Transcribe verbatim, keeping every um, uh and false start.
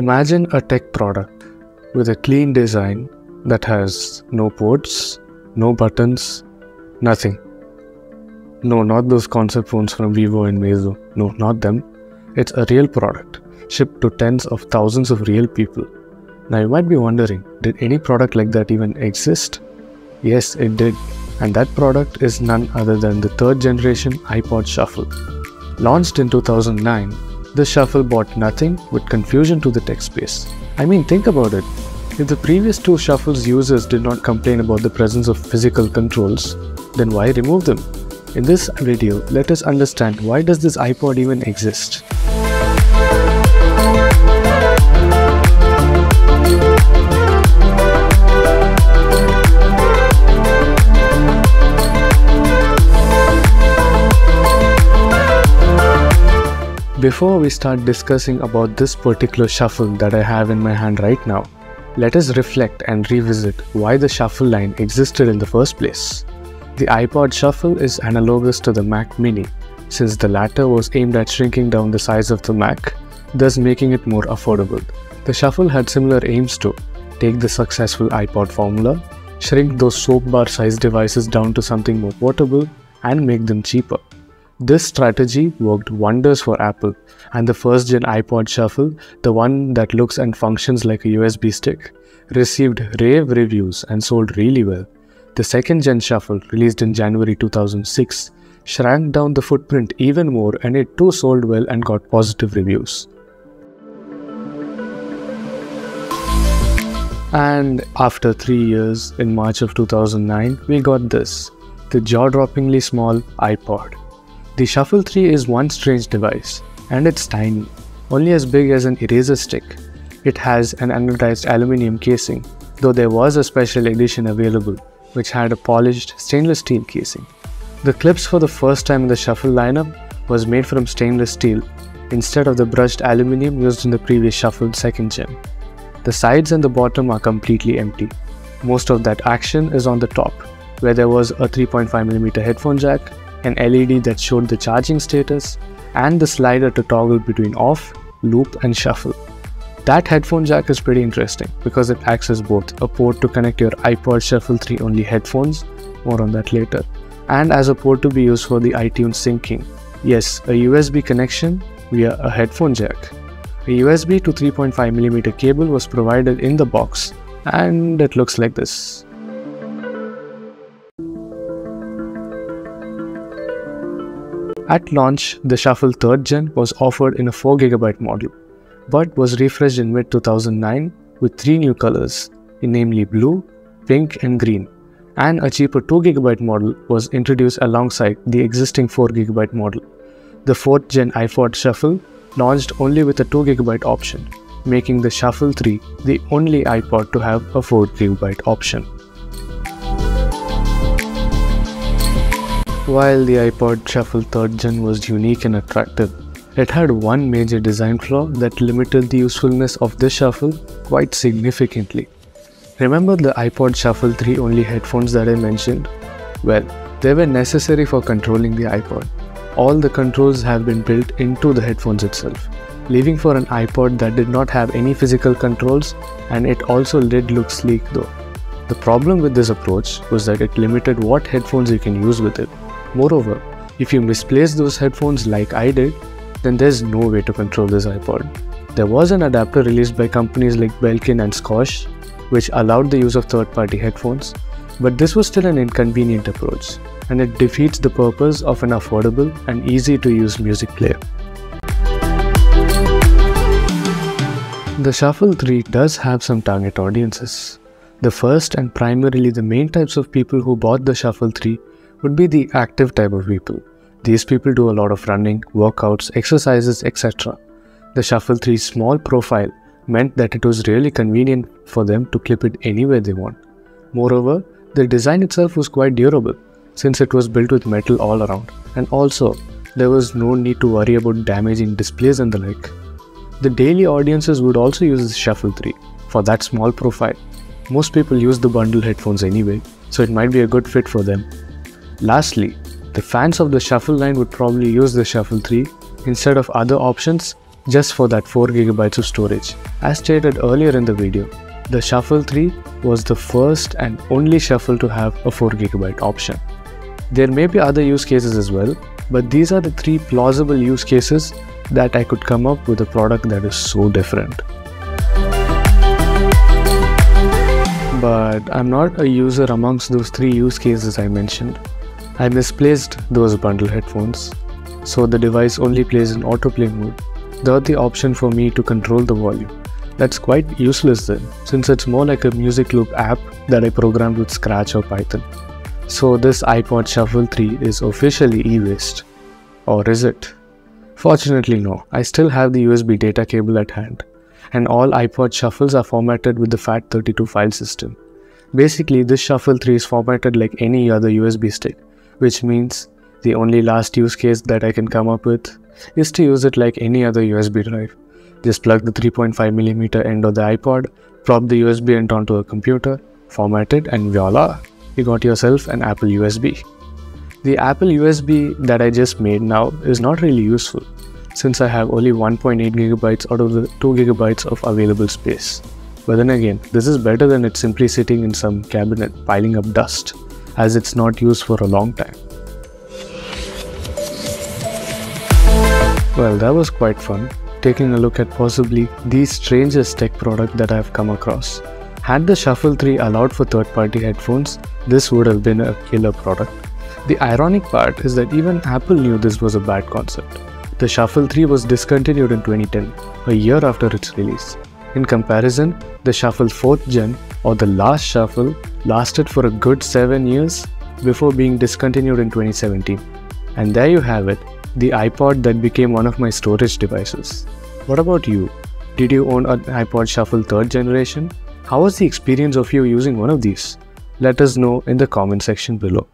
Imagine a tech product with a clean design that has no ports, no buttons, nothing. No, not those concept phones from Vivo and Meizu. No, not them. It's a real product, shipped to tens of thousands of real people. Now you might be wondering, did any product like that even exist? Yes, it did. And that product is none other than the third generation iPod Shuffle. Launched in two thousand nine, the Shuffle bought nothing but confusion to the tech space. I mean, think about it. If the previous two Shuffles users did not complain about the presence of physical controls, then why remove them? In this video, let us understand, why does this iPod even exist? Before we start discussing about this particular Shuffle that I have in my hand right now, let us reflect and revisit why the Shuffle line existed in the first place. The iPod Shuffle is analogous to the Mac Mini, since the latter was aimed at shrinking down the size of the Mac, thus making it more affordable. The Shuffle had similar aims to take the successful iPod formula, shrink those soap bar sized devices down to something more portable, and make them cheaper. This strategy worked wonders for Apple, and the first gen iPod Shuffle, the one that looks and functions like a U S B stick, received rave reviews and sold really well. The second gen Shuffle, released in January two thousand six, shrank down the footprint even more, and it too sold well and got positive reviews. And after three years, in March of two thousand nine, we got this, the jaw-droppingly small iPod. The Shuffle three is one strange device, and it's tiny, only as big as an eraser stick. It has an anodized aluminium casing, though there was a special edition available, which had a polished stainless steel casing. The clips for the first time in the Shuffle lineup was made from stainless steel, instead of the brushed aluminium used in the previous Shuffle second gen. The sides and the bottom are completely empty. Most of that action is on the top, where there was a three point five millimeter headphone jack, an L E D that showed the charging status, and the slider to toggle between off, loop, and shuffle. That headphone jack is pretty interesting because it acts as both a port to connect your iPod Shuffle three only headphones, more on that later, and as a port to be used for the iTunes syncing. Yes, a U S B connection via a headphone jack. A U S B to three point five millimeter cable was provided in the box, and it looks like this. At launch, the Shuffle third gen was offered in a four gigabyte model, but was refreshed in mid two thousand nine with three new colors, namely blue, pink, and green, and a cheaper two gigabyte model was introduced alongside the existing four gigabyte model. The fourth gen iPod Shuffle launched only with a two gigabyte option, making the Shuffle three the only iPod to have a four gigabyte option. While the iPod Shuffle third gen was unique and attractive, it had one major design flaw that limited the usefulness of this Shuffle quite significantly. Remember the iPod Shuffle three only headphones that I mentioned? Well, they were necessary for controlling the iPod. All the controls have been built into the headphones itself, leaving for an iPod that did not have any physical controls, and it also did look sleek though. The problem with this approach was that it limited what headphones you can use with it. Moreover, if you misplace those headphones like I did, then there's no way to control this iPod. There was an adapter released by companies like Belkin and Scosche, which allowed the use of third-party headphones, but this was still an inconvenient approach, and it defeats the purpose of an affordable and easy-to-use music player. The Shuffle three does have some target audiences. The first and primarily the main types of people who bought the Shuffle three would be the active type of people. These people do a lot of running, workouts, exercises, et cetera. The Shuffle three's small profile meant that it was really convenient for them to clip it anywhere they want. Moreover, the design itself was quite durable, since it was built with metal all around, and also there was no need to worry about damaging displays and the like. The daily audiences would also use the Shuffle three for that small profile. Most people use the bundle headphones anyway, so it might be a good fit for them. Lastly, the fans of the Shuffle line would probably use the Shuffle three instead of other options just for that four gigabytes of storage. As stated earlier in the video, the Shuffle three was the first and only Shuffle to have a four gigabyte option. There may be other use cases as well, but these are the three plausible use cases that I could come up with a product that is so different. But I'm not a user amongst those three use cases I mentioned. I misplaced those bundle headphones, so the device only plays in autoplay mode without the option for me to control the volume. That's quite useless then, since it's more like a music loop app that I programmed with Scratch or Python. So this iPod Shuffle three is officially e-waste. Or is it? Fortunately no, I still have the U S B data cable at hand, and all iPod Shuffles are formatted with the FAT thirty-two file system. Basically, this Shuffle three is formatted like any other U S B stick, which means the only last use case that I can come up with is to use it like any other U S B drive. Just plug the three point five millimeter end of the iPod, prop the U S B end onto a computer, format it, and voila! You got yourself an Apple U S B. The Apple U S B that I just made now is not really useful, since I have only one point eight gigabytes out of the two gigabytes of available space. But then again, this is better than it simply sitting in some cabinet piling up dust, as it's not used for a long time. Well, that was quite fun, taking a look at possibly the strangest tech product that I have come across. Had the Shuffle three allowed for third-party headphones, this would have been a killer product. The ironic part is that even Apple knew this was a bad concept. The Shuffle three was discontinued in twenty ten, a year after its release. In comparison, the Shuffle fourth gen, or the last Shuffle, lasted for a good seven years before being discontinued in twenty seventeen. And there you have it, the iPod that became one of my storage devices. What about you? Did you own an iPod Shuffle third generation? How was the experience of you using one of these? Let us know in the comment section below.